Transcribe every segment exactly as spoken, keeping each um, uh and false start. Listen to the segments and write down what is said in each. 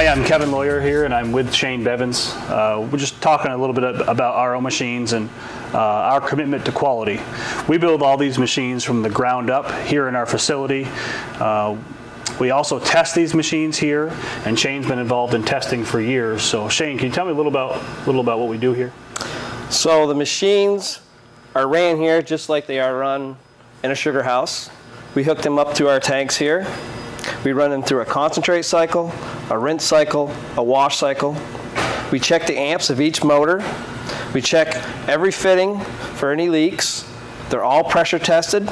Hi, I'm Kevin Lawyer here, and I'm with Shane Bevins. Uh, we're just talking a little bit about R O machines and uh, our commitment to quality. We build all these machines from the ground up here in our facility. Uh, we also test these machines here, and Shane's been involved in testing for years. So Shane, can you tell me a little about, little about what we do here? So the machines are ran here just like they are run in a sugar house. We hook them up to our tanks here. We run them through a concentrate cycle, a rinse cycle, a wash cycle. We check the amps of each motor. We check every fitting for any leaks. They're all pressure tested.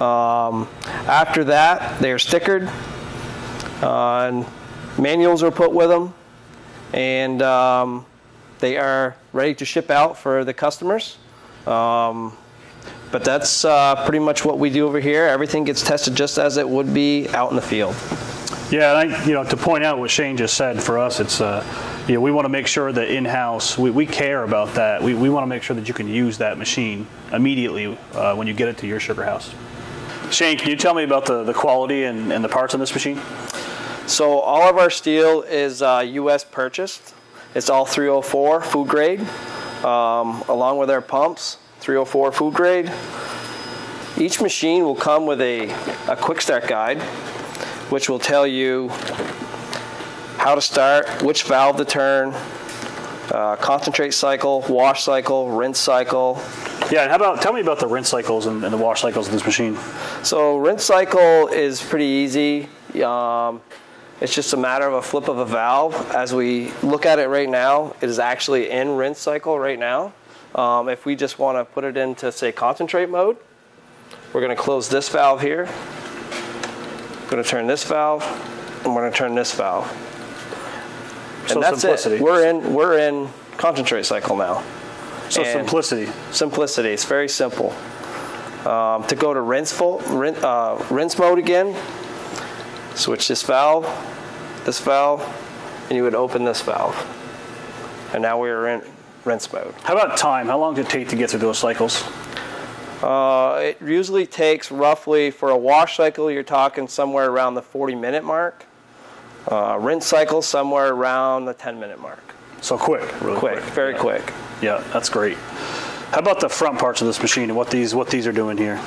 Um, after that, they are stickered. Uh, and manuals are put with them. And um, they are ready to ship out for the customers. Um, But that's uh, pretty much what we do over here. Everything gets tested just as it would be out in the field. Yeah, and I, you know, to point out what Shane just said, for us, it's uh, you know, we want to make sure that in-house we, we care about that. We we want to make sure that you can use that machine immediately uh, when you get it to your sugar house. Shane, can you tell me about the the quality and, and the parts on this machine? So all of our steel is uh, U S purchased. It's all three oh four food grade, um, along with our pumps. three oh four food grade. Each machine will come with a, a quick start guide, which will tell you how to start, which valve to turn, uh, concentrate cycle, wash cycle, rinse cycle. Yeah, and how about, tell me about the rinse cycles and, and the wash cycles of this machine. So rinse cycle is pretty easy. Um, it's just a matter of a flip of a valve. As we look at it right now, it is actually in rinse cycle right now. Um, if we just want to put it into, say, concentrate mode, we're going to close this valve here. We're going to turn this valve, and we're going to turn this valve. And so that's simplicity. It. We're in, we're in concentrate cycle now. So and simplicity. Simplicity. It's very simple. Um, to go to rinse, full, rinse, uh, rinse mode again, switch this valve, this valve, and you would open this valve. And now we are in rinse mode. How about time? How long does it take to get through those cycles? Uh, it usually takes roughly, for a wash cycle, you're talking somewhere around the forty minute mark. Uh, rinse cycle, somewhere around the ten minute mark. So quick, really quick. quick. Very yeah. quick. Yeah, that's great. How about the front parts of this machine and what these, what these are doing here?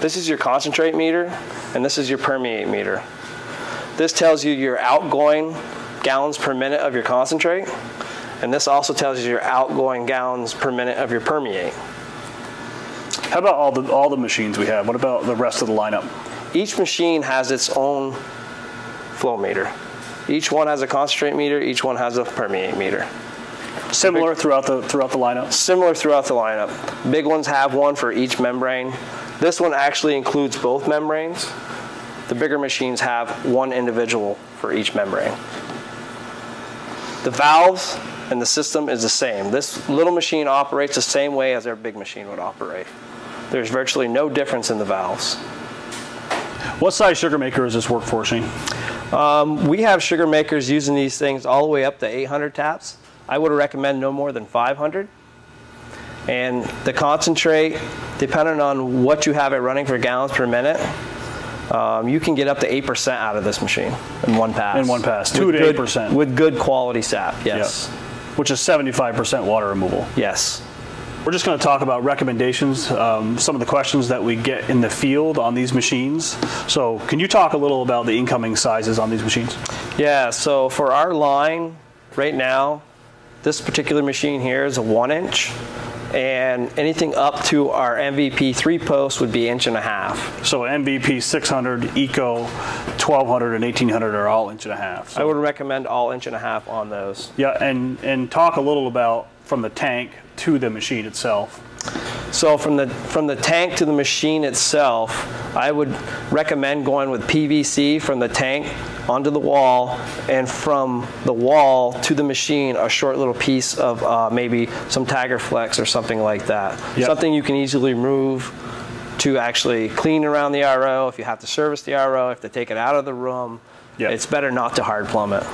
This is your concentrate meter, and this is your permeate meter. This tells you your outgoing gallons per minute of your concentrate. And this also tells you your outgoing gallons per minute of your permeate. How about all the, all the machines we have? What about the rest of the lineup? Each machine has its own flow meter. Each one has a concentrate meter. Each one has a permeate meter. Similar big, throughout the throughout the lineup? Similar throughout the lineup. Big ones have one for each membrane. This one actually includes both membranes. The bigger machines have one individual for each membrane. The valves and the system is the same. This little machine operates the same way as our big machine would operate. There's virtually no difference in the valves. What size sugar maker is this work for, Shane? Um, we have sugar makers using these things all the way up to eight hundred taps. I would recommend no more than five hundred. And the concentrate, depending on what you have it running for gallons per minute, Um, you can get up to eight percent out of this machine in one pass. In one pass, two to eight percent. With good quality sap, yes. Yep. Which is seventy-five percent water removal. Yes. We're just going to talk about recommendations, um, some of the questions that we get in the field on these machines. So can you talk a little about the incoming sizes on these machines? Yeah, so for our line right now, this particular machine here is a one inch. And anything up to our M V P three post would be inch and a half. So M V P six hundred, Eco, twelve hundred, and eighteen hundred are all inch and a half. So I would recommend all inch and a half on those. Yeah, and, and talk a little about from the tank to the machine itself. So from the, from the tank to the machine itself, I would recommend going with P V C from the tank onto the wall, and from the wall to the machine, a short little piece of uh, maybe some Tigerflex or something like that. Yep. Something you can easily move to actually clean around the R O, if you have to service the R O, if they take it out of the room. Yep. It's better not to hard plumb it.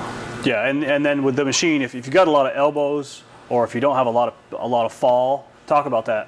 Yeah, and, and then with the machine, if, if you've got a lot of elbows or if you don't have a lot of, a lot of fall, talk about that.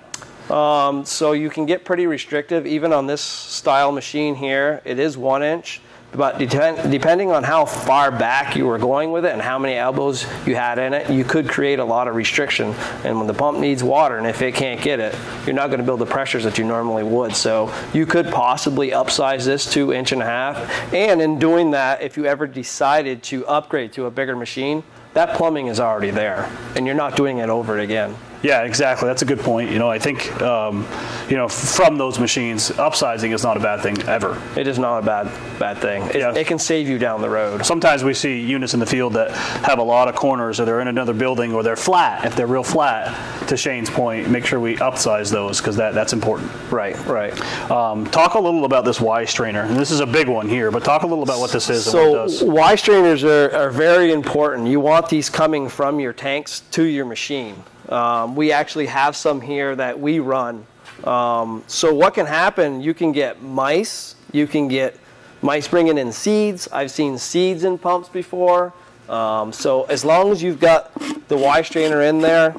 Um, so you can get pretty restrictive even on this style machine here. It is one inch, But depend, depending on how far back you were going with it and how many elbows you had in it, you could create a lot of restriction. And when the pump needs water and if it can't get it, you're not going to build the pressures that you normally would. So you could possibly upsize this to inch and a half. And in doing that, if you ever decided to upgrade to a bigger machine, that plumbing is already there and you're not doing it over again. Yeah, exactly. That's a good point. You know, I think, um, you know, from those machines, upsizing is not a bad thing ever. It is not a bad bad thing. It, yeah. It can save you down the road. Sometimes we see units in the field that have a lot of corners, or they're in another building, or they're flat. If they're real flat, to Shane's point, make sure we upsize those, because that, that's important. Right, right. Um, talk a little about this Y strainer. And this is a big one here, but talk a little about what this is so and what it does. So Y strainers are, are very important. You want these coming from your tanks to your machine. Um, we actually have some here that we run. Um, so what can happen, you can get mice, you can get mice bringing in seeds. I've seen seeds in pumps before. Um, so as long as you've got the Y strainer in there,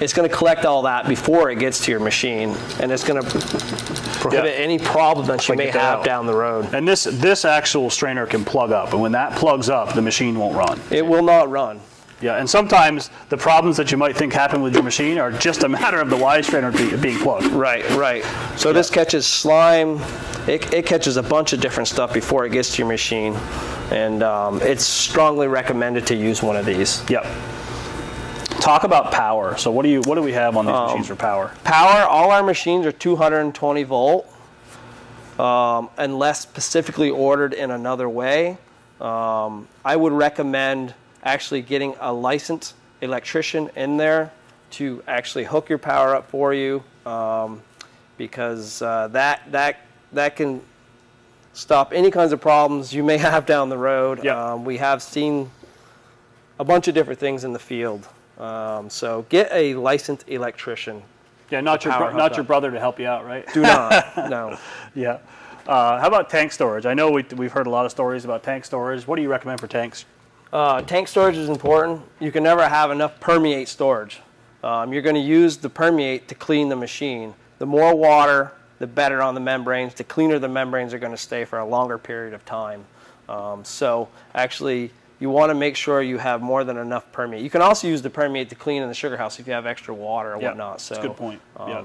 it's going to collect all that before it gets to your machine, and it's going to prohibit any problem that you may have down the road. And this, this actual strainer can plug up, and when that plugs up, the machine won't run. It will not run. Yeah, and sometimes the problems that you might think happen with your machine are just a matter of the Y strainer being plugged. Right, right. So yeah. This catches slime. It, it catches a bunch of different stuff before it gets to your machine. And um, it's strongly recommended to use one of these. Yep. Talk about power. So what do you what do we have on these um, machines for power? Power, all our machines are two hundred twenty volt, um, unless specifically ordered in another way. Um, I would recommend actually getting a licensed electrician in there to actually hook your power up for you, um, because uh, that that that can stop any kinds of problems you may have down the road. Yep. Um, we have seen a bunch of different things in the field, um, so get a licensed electrician. Yeah, not your not up. your brother to help you out, right? Do not. No. Yeah. Uh, how about tank storage? I know we, we've heard a lot of stories about tank storage. What do you recommend for tanks? Uh, tank storage is important. You can never have enough permeate storage. Um, you're going to use the permeate to clean the machine. The more water, the better on the membranes. The cleaner the membranes are going to stay for a longer period of time. Um, so actually, you want to make sure you have more than enough permeate. You can also use the permeate to clean in the sugar house if you have extra water or yep. whatnot. So, that's a good point. Um, yep.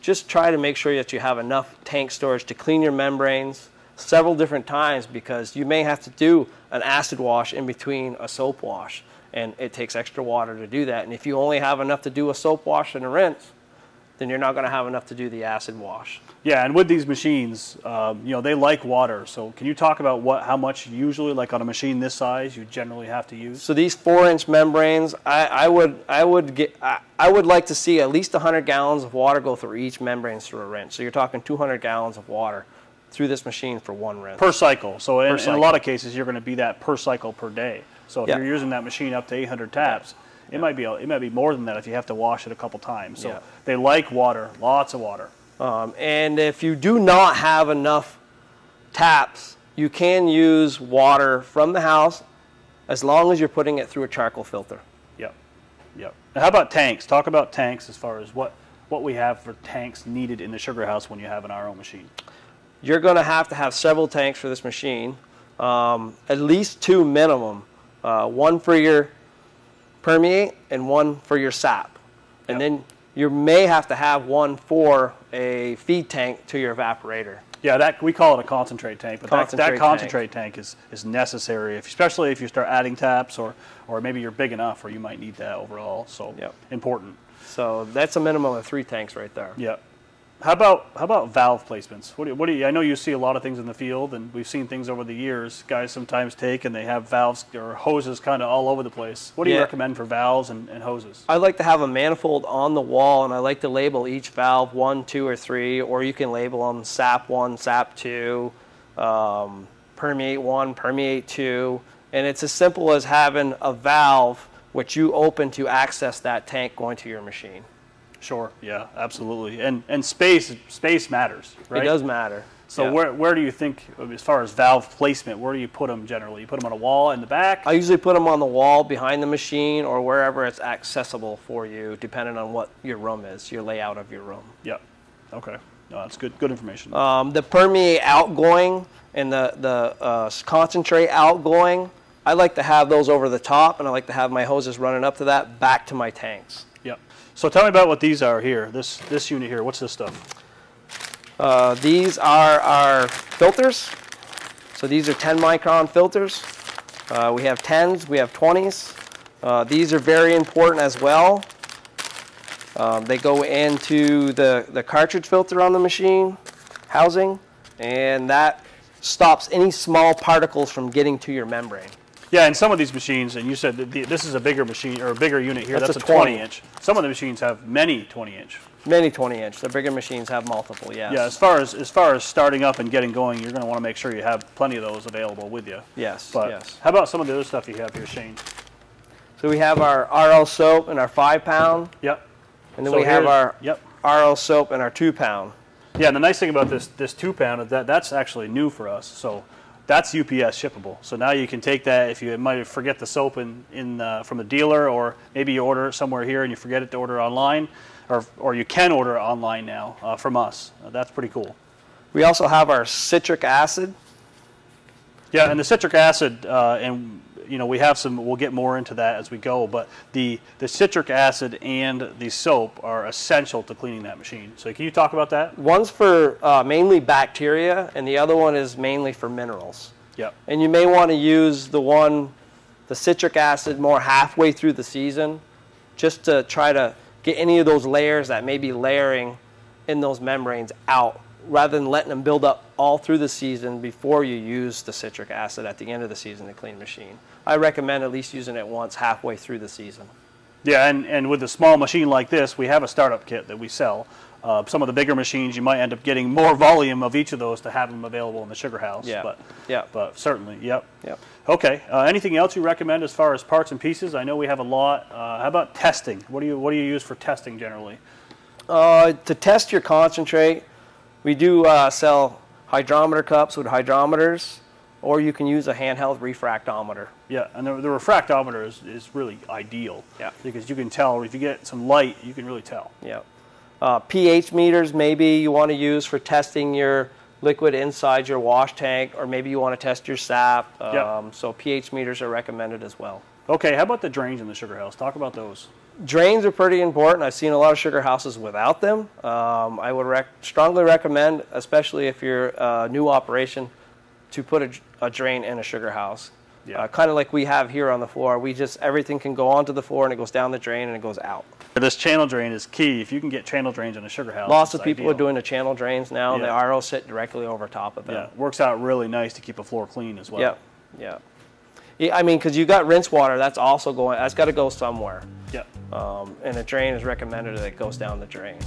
Just try to make sure that you have enough tank storage to clean your membranes several different times, because you may have to do an acid wash in between a soap wash, and it takes extra water to do that. And if you only have enough to do a soap wash and a rinse, then you're not going to have enough to do the acid wash. Yeah, and with these machines, um, you know, they like water. So can you talk about what, how much usually, like on a machine this size, you generally have to use? So these four-inch membranes, I, I would, I would get, I, I would like to see at least one hundred gallons of water go through each membrane through a rinse. So you're talking two hundred gallons of water through this machine for one rinse. Per cycle. So in, per cycle. in a lot of cases, you're going to be that per cycle per day. So if yeah. you're using that machine up to eight hundred taps, yeah. it yeah. might be it might be more than that if you have to wash it a couple times. So yeah. they like water, lots of water. Um, and if you do not have enough taps, you can use water from the house as long as you're putting it through a charcoal filter. Yep. Yep. Now how about tanks? Talk about tanks as far as what, what we have for tanks needed in the sugar house when you have an R O machine. You're going to have to have several tanks for this machine, um, at least two minimum, uh, one for your permeate and one for your sap. And yep. then you may have to have one for a feed tank to your evaporator. Yeah, that we call it a concentrate tank, but concentrate that, that concentrate tank, tank is, is necessary, if, especially if you start adding taps, or, or maybe you're big enough or you might need that overall, so yep. important. So that's a minimum of three tanks right there. Yep. How about how about valve placements? What do, what do you, I know you see a lot of things in the field, and we've seen things over the years. Guys sometimes take and they have valves or hoses kind of all over the place. What do yeah. you recommend for valves and, and hoses? I like to have a manifold on the wall, and I like to label each valve one, two, or three, or you can label them sap one, sap two, um, permeate one, permeate two, and it's as simple as having a valve which you open to access that tank going to your machine. Sure. Yeah, absolutely. And and space space matters, right? It does matter. So yeah. where where do you think, as far as valve placement, where do you put them generally? You put them on a wall in the back? I usually put them on the wall behind the machine, or wherever it's accessible for you, depending on what your room is, your layout of your room. Yeah. Okay. No, that's good. Good information. Um, the permeate outgoing and the the uh, concentrate outgoing, I like to have those over the top, and I like to have my hoses running up to that back to my tanks. Yep. So tell me about what these are here. This this unit here. What's this stuff? Uh, these are our filters. So these are ten micron filters. Uh, we have tens, we have twenties. Uh, these are very important as well. Um, they go into the, the cartridge filter on the machine housing, and that stops any small particles from getting to your membrane. Yeah, and some of these machines, and you said that the, this is a bigger machine or a bigger unit here, that's, that's a twenty inch. Some of the machines have many twenty inch. Many twenty inch. The bigger machines have multiple, yes. Yeah, as far as, as far as starting up and getting going, you're going to want to make sure you have plenty of those available with you. Yes, but yes. How about some of the other stuff you have here, Shane? So we have our R O Soap and our five pound. Yep. And then so we have our yep. R O Soap and our two pound. Yeah, and the nice thing about this this two pound is that that's actually new for us. So that's U P S shippable. So now you can take that if you might forget the soap in, in uh, from the dealer, or maybe you order it somewhere here and you forget it to order online. Or, or you can order online now uh, from us. Uh, that's pretty cool. We also have our citric acid. Yeah, and the citric acid, uh, and you know we have some. We'll get more into that as we go. But the the citric acid and the soap are essential to cleaning that machine. So can you talk about that? One's for uh, mainly bacteria, and the other one is mainly for minerals. Yeah. And you may want to use the one, the citric acid, more halfway through the season, just to try to get any of those layers that may be layering in those membranes out, rather than letting them build up all through the season before you use the citric acid at the end of the season to clean the machine. I recommend at least using it once halfway through the season. Yeah, and, and with a small machine like this, we have a startup kit that we sell. Uh, some of the bigger machines, you might end up getting more volume of each of those to have them available in the sugar house. Yeah. But, yeah. but certainly, yep. yep. Okay. Uh, anything else you recommend as far as parts and pieces? I know we have a lot. Uh, how about testing? What do you What do you use for testing generally? Uh, to test your concentrate, we do uh, sell hydrometer cups with hydrometers, or you can use a handheld refractometer. Yeah, and the, the refractometer is, is really ideal. Yeah. Because you can tell, if you get some light, you can really tell. Yeah. Uh, pH meters maybe you want to use for testing your liquid inside your wash tank, or maybe you want to test your sap. Um, yep. So pH meters are recommended as well. Okay, how about the drains in the sugar house? Talk about those. Drains are pretty important. I've seen a lot of sugar houses without them. Um, I would rec strongly recommend, especially if you're a new operation, to put a, a drain in a sugar house. Yeah. Uh, kind of like we have here on the floor. We just, everything can go onto the floor and it goes down the drain and it goes out. This channel drain is key. If you can get channel drains in a sugar house, lots of people ideal. are doing the channel drains now, yeah. and the R O sit directly over top of them. Yeah, works out really nice to keep a floor clean as well. Yeah, yeah. yeah I mean, because you got rinse water, that's also going, that's got to go somewhere. Yeah. Um, and a drain is recommended that it goes down the drain.